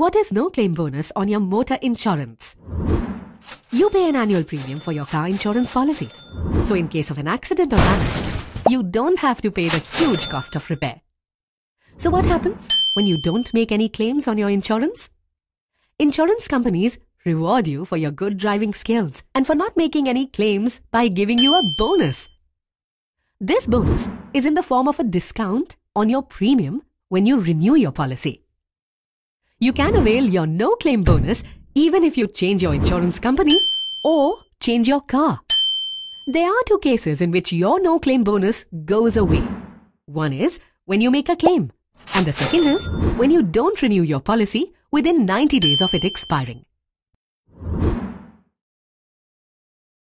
What is no claim bonus on your motor insurance? You pay an annual premium for your car insurance policy. So in case of an accident or damage, you don't have to pay the huge cost of repair. So what happens when you don't make any claims on your insurance? Insurance companies reward you for your good driving skills and for not making any claims by giving you a bonus. This bonus is in the form of a discount on your premium when you renew your policy. You can avail your no-claim bonus even if you change your insurance company or change your car. There are two cases in which your no-claim bonus goes away. One is when you make a claim, and the second is when you don't renew your policy within 90 days of it expiring.